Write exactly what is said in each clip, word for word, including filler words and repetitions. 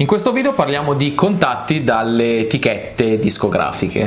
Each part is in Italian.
In questo video parliamo di contatti dalle etichette discografiche.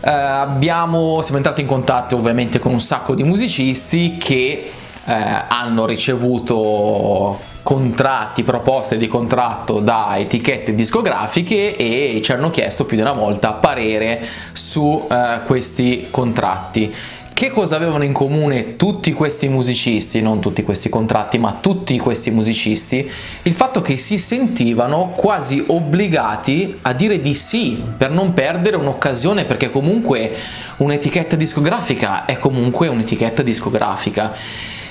Eh, abbiamo, siamo entrati in contatto ovviamente con un sacco di musicisti che eh, hanno ricevuto contratti, proposte di contratto da etichette discografiche e ci hanno chiesto più di una volta parere su eh, questi contratti. Che cosa avevano in comune tutti questi musicisti, non tutti questi contratti, ma tutti questi musicisti? Il fatto che si sentivano quasi obbligati a dire di sì per non perdere un'occasione, perché comunque un'etichetta discografica è comunque un'etichetta discografica.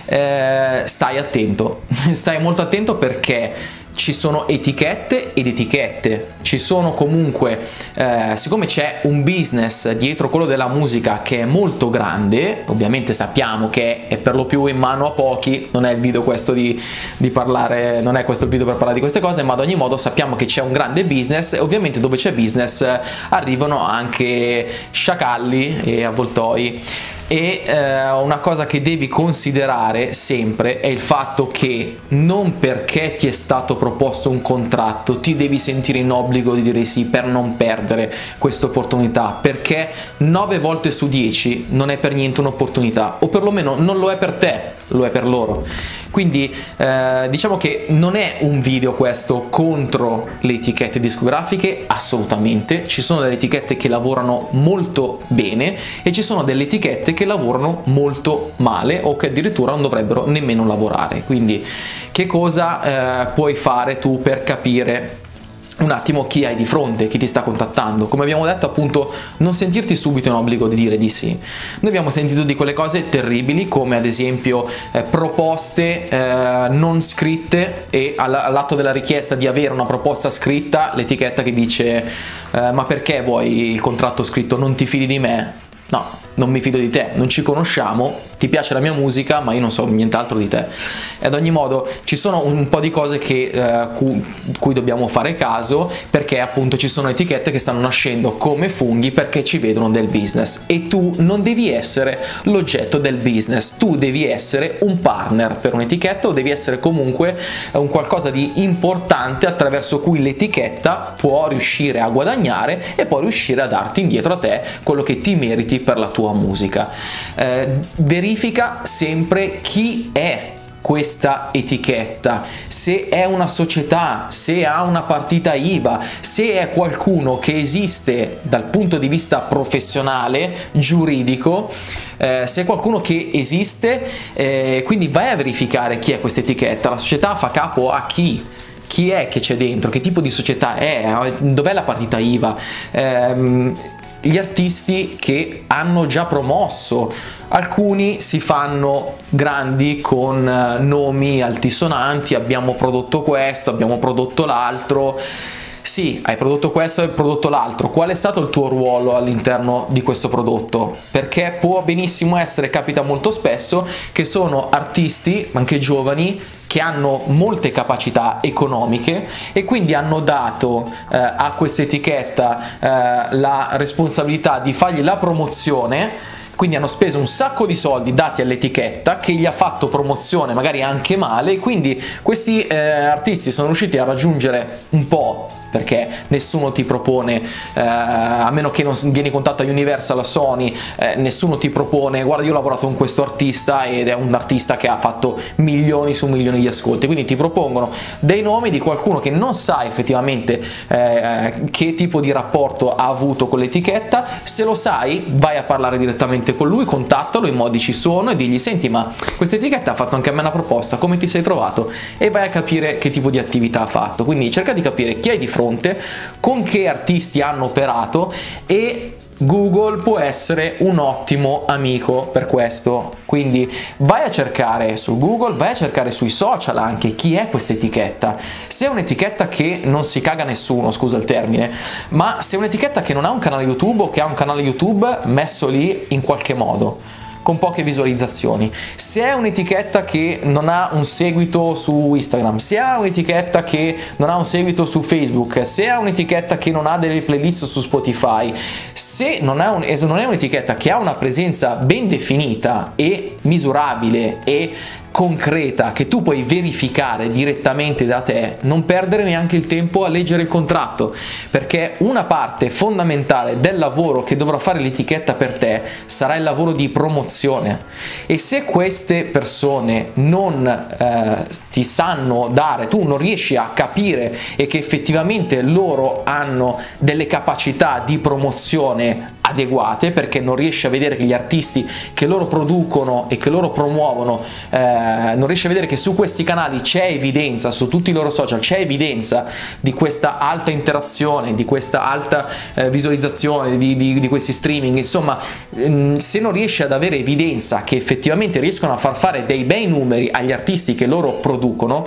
Eh, stai attento, stai molto attento perché ci sono etichette ed etichette, ci sono comunque, eh, siccome c'è un business dietro quello della musica che è molto grande, ovviamente sappiamo che è per lo più in mano a pochi, non è il video questo di, di parlare, non è questo il video per parlare di queste cose, ma ad ogni modo sappiamo che c'è un grande business e ovviamente dove c'è business arrivano anche sciacalli e avvoltoi. E eh, una cosa che devi considerare sempre è il fatto che non perché ti è stato proposto un contratto ti devi sentire in obbligo di dire sì per non perdere questa opportunità, perché nove volte su dieci non è per niente un'opportunità, o perlomeno non lo è per te, lo è per loro. Quindi eh, diciamo che non è un video questo contro le etichette discografiche, assolutamente. Ci sono delle etichette che lavorano molto bene e ci sono delle etichette che lavorano molto male o che addirittura non dovrebbero nemmeno lavorare. Quindi che cosa eh, puoi fare tu per capire un attimo chi hai di fronte, chi ti sta contattando? Come abbiamo detto, appunto, non sentirti subito in obbligo di dire di sì. Noi abbiamo sentito di quelle cose terribili, come ad esempio eh, proposte eh, non scritte, e all'atto della richiesta di avere una proposta scritta l'etichetta che dice eh, ma perché vuoi il contratto scritto, non ti fidi di me? No, non mi fido di te, non ci conosciamo, ti piace la mia musica ma io non so nient'altro di te. Ad ogni modo ci sono un po' di cose che, eh, cu- cui dobbiamo fare caso, perché appunto ci sono etichette che stanno nascendo come funghi perché ci vedono del business e tu non devi essere l'oggetto del business, tu devi essere un partner per un'etichetta o devi essere comunque un qualcosa di importante attraverso cui l'etichetta può riuscire a guadagnare e può riuscire a darti indietro a te quello che ti meriti per la tua musica. Eh, verifica sempre chi è questa etichetta, se è una società, se ha una partita I V A, se è qualcuno che esiste dal punto di vista professionale, giuridico, eh, se è qualcuno che esiste, eh, quindi vai a verificare chi è questa etichetta, la società fa capo a chi? Chi è che c'è dentro? Che tipo di società è? Dov'è la partita I V A? Eh, gli artisti che hanno già promosso, alcuni si fanno grandi con nomi altisonanti, abbiamo prodotto questo, abbiamo prodotto l'altro. Sì, hai prodotto questo e hai prodotto l'altro, qual è stato il tuo ruolo all'interno di questo prodotto? Perché può benissimo essere, capita molto spesso, che sono artisti, anche giovani, che hanno molte capacità economiche e quindi hanno dato eh, a questa etichetta eh, la responsabilità di fargli la promozione, quindi hanno speso un sacco di soldi dati all'etichetta che gli ha fatto promozione magari anche male, e quindi questi eh, artisti sono riusciti a raggiungere un po', perché nessuno ti propone, eh, a meno che non vieni in contatto a Universal, a Sony, eh, nessuno ti propone guarda io ho lavorato con questo artista ed è un artista che ha fatto milioni su milioni di ascolti, quindi ti propongono dei nomi di qualcuno che non sa effettivamente eh, che tipo di rapporto ha avuto con l'etichetta. Se lo sai vai a parlare direttamente con lui, contattalo, i modi ci sono, e digli senti ma questa etichetta ha fatto anche a me una proposta, come ti sei trovato? E vai a capire che tipo di attività ha fatto. Quindi cerca di capire chi hai di fronte, con che artisti hanno operato, e Google può essere un ottimo amico per questo. Quindi vai a cercare su Google, vai a cercare sui social anche chi è questa etichetta. Se è un'etichetta che non si caga nessuno, scusa il termine, ma se è un'etichetta che non ha un canale YouTube o che ha un canale YouTube messo lì in qualche modo, con poche visualizzazioni, se è un'etichetta che non ha un seguito su Instagram, se è un'etichetta che non ha un seguito su Facebook, se è un'etichetta che non ha delle playlist su Spotify, se non è, un, non è un'etichetta che ha una presenza ben definita e misurabile e concreta che tu puoi verificare direttamente da te, non perdere neanche il tempo a leggere il contratto, perché una parte fondamentale del lavoro che dovrà fare l'etichetta per te sarà il lavoro di promozione. E se queste persone non eh, ti sanno dare, tu non riesci a capire e che effettivamente loro hanno delle capacità di promozione adeguate, perché non riesci a vedere che gli artisti che loro producono e che loro promuovono, eh, non riesci a vedere che su questi canali c'è evidenza, su tutti i loro social c'è evidenza di questa alta interazione, di questa alta eh, visualizzazione, di, di, di questi streaming, insomma, mh, se non riesci ad avere evidenza che effettivamente riescono a far fare dei bei numeri agli artisti che loro producono,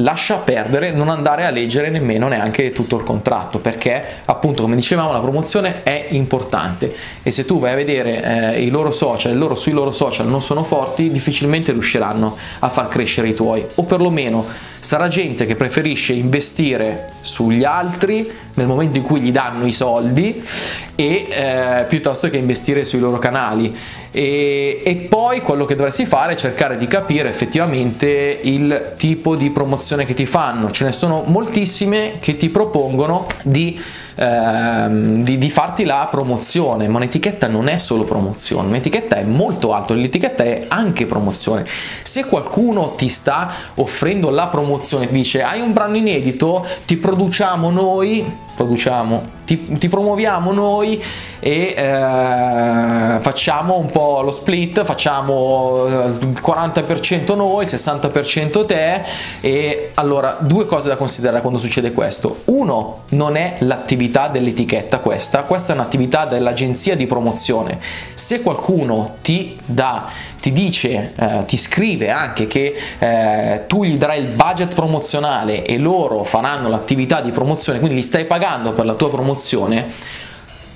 lascia perdere, non andare a leggere nemmeno neanche tutto il contratto, perché appunto, come dicevamo, la promozione è importante e se tu vai a vedere eh, i loro social, loro sui loro social non sono forti, difficilmente riusciranno a far crescere i tuoi, o perlomeno sarà gente che preferisce investire sugli altri nel momento in cui gli danno i soldi e eh, piuttosto che investire sui loro canali. E, e poi quello che dovresti fare è cercare di capire effettivamente il tipo di promozione che ti fanno. Ce ne sono moltissime che ti propongono di, ehm, di, di farti la promozione, ma un'etichetta non è solo promozione, un'etichetta è molto alto, l'etichetta è anche promozione. Se qualcuno ti sta offrendo la promozione, dice hai un brano inedito, ti produciamo noi, produciamo, ti, ti promuoviamo noi e eh, facciamo un po' lo split, facciamo il quaranta per cento noi, il sessanta per cento te. E allora due cose da considerare quando succede questo: uno, non è l'attività dell'etichetta questa, questa è un'attività dell'agenzia di promozione. Se qualcuno ti dà, ti dice, eh, ti scrive anche che eh, tu gli darai il budget promozionale e loro faranno l'attività di promozione, quindi li stai pagando per la tua promozione,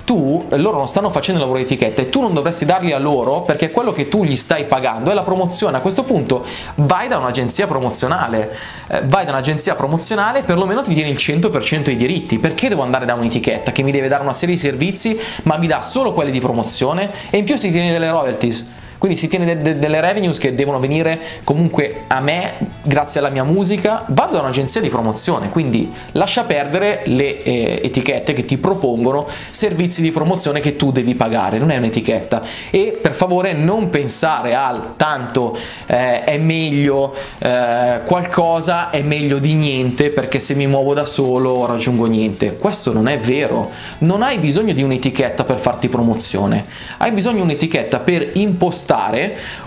tu, loro non stanno facendo il lavoro di etichetta e tu non dovresti darli a loro, perché quello che tu gli stai pagando è la promozione. A questo punto vai da un'agenzia promozionale, eh, vai da un'agenzia promozionale, perlomeno ti tieni il cento per cento dei diritti. Perché devo andare da un'etichetta che mi deve dare una serie di servizi ma mi dà solo quelli di promozione e in più si tiene delle royalties? Quindi si tiene de- de- delle revenues che devono venire comunque a me grazie alla mia musica. Vado da un'agenzia di promozione, quindi lascia perdere le eh, etichette che ti propongono servizi di promozione che tu devi pagare, non è un'etichetta. E per favore non pensare al tanto eh, è meglio eh, qualcosa è meglio di niente, perché se mi muovo da solo raggiungo niente. Questo non è vero, non hai bisogno di un'etichetta per farti promozione, hai bisogno di un'etichetta per impostare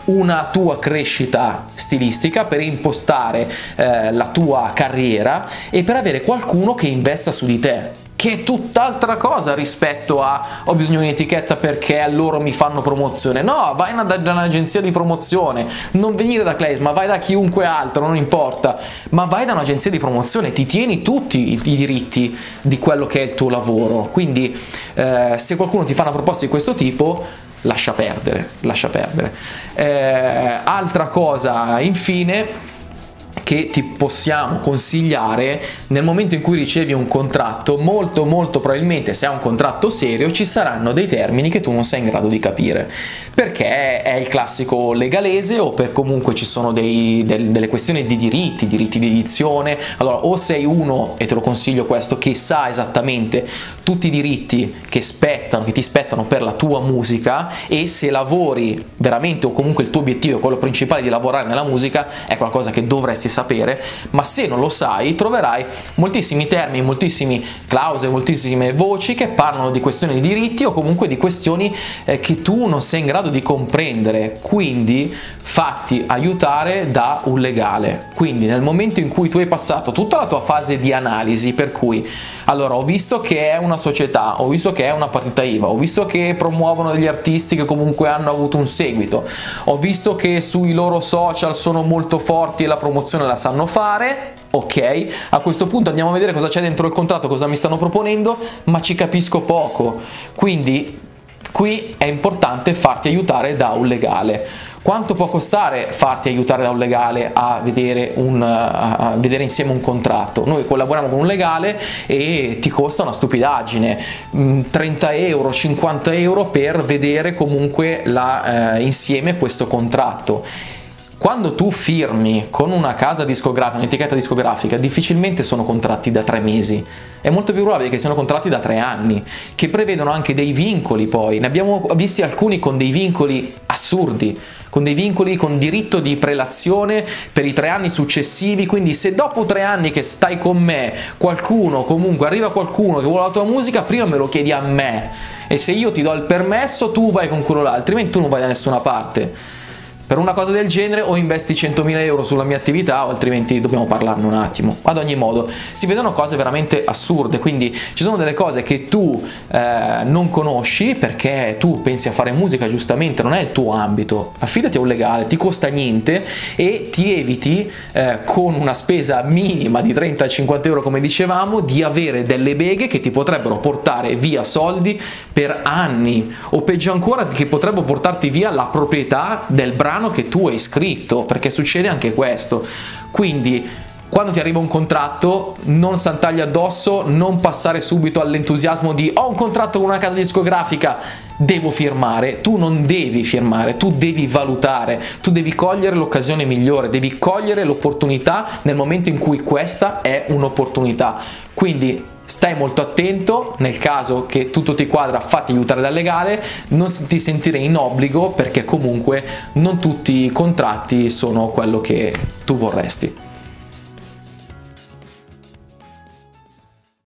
una tua crescita stilistica, per impostare eh, la tua carriera e per avere qualcuno che investa su di te, che è tutt'altra cosa rispetto a ho bisogno di un'etichetta perché loro mi fanno promozione. No, vai da, da un'agenzia di promozione, non venire da Clays, ma vai da chiunque altro, non importa, ma vai da un'agenzia di promozione, ti tieni tutti i, i diritti di quello che è il tuo lavoro. Quindi eh, se qualcuno ti fa una proposta di questo tipo, lascia perdere, lascia perdere. Eh, altra cosa, infine, che ti possiamo consigliare: nel momento in cui ricevi un contratto, molto molto probabilmente, se è un contratto serio, ci saranno dei termini che tu non sei in grado di capire, perché è il classico legalese o per comunque ci sono dei, del, delle questioni di diritti, diritti di edizione. Allora, o sei uno, e te lo consiglio questo, che sa esattamente tutti i diritti che spettano, che ti spettano per la tua musica, e se lavori veramente, o comunque il tuo obiettivo è quello principale di lavorare nella musica, è qualcosa che dovresti sapere. Ma se non lo sai, troverai moltissimi termini, moltissime clausole, moltissime voci che parlano di questioni di diritti o comunque di questioni eh, che tu non sei in grado di comprendere. Quindi fatti aiutare da un legale. Quindi nel momento in cui tu hai passato tutta la tua fase di analisi, per cui allora ho visto che è una società, ho visto che è una partita I V A, ho visto che promuovono degli artisti che comunque hanno avuto un seguito, ho visto che sui loro social sono molto forti e la promozione la sanno fare, ok, a questo punto andiamo a vedere cosa c'è dentro il contratto, cosa mi stanno proponendo, ma ci capisco poco. Quindi qui è importante farti aiutare da un legale. Quanto può costare farti aiutare da un legale a vedere, un, a vedere insieme un contratto? Noi collaboriamo con un legale e ti costa una stupidaggine, trenta euro, cinquanta euro per vedere comunque la, eh, insieme questo contratto. Quando tu firmi con una casa discografica, un'etichetta discografica, difficilmente sono contratti da tre mesi. È molto più probabile che siano contratti da tre anni, che prevedono anche dei vincoli poi. Ne abbiamo visti alcuni con dei vincoli assurdi, con dei vincoli con diritto di prelazione per i tre anni successivi. Quindi se dopo tre anni che stai con me, qualcuno, comunque arriva qualcuno che vuole la tua musica, prima me lo chiedi a me. E se io ti do il permesso, tu vai con quello là, altrimenti tu non vai da nessuna parte. Per una cosa del genere o investi centomila euro sulla mia attività o altrimenti dobbiamo parlarne un attimo. Ad ogni modo si vedono cose veramente assurde, quindi ci sono delle cose che tu eh, non conosci perché tu pensi a fare musica, giustamente non è il tuo ambito. Affidati a un legale, ti costa niente e ti eviti eh, con una spesa minima di trenta cinquanta euro come dicevamo di avere delle beghe che ti potrebbero portare via soldi per anni o peggio ancora che potrebbero portarti via la proprietà del brano che tu hai scritto, perché succede anche questo. Quindi quando ti arriva un contratto non saltargli addosso, non passare subito all'entusiasmo di ho un contratto con una casa discografica, devo firmare. Tu non devi firmare, tu devi valutare, tu devi cogliere l'occasione migliore, devi cogliere l'opportunità nel momento in cui questa è un'opportunità. Quindi stai molto attento, nel caso che tutto ti quadra fatti aiutare dal legale, non ti sentire in obbligo perché comunque non tutti i contratti sono quello che tu vorresti.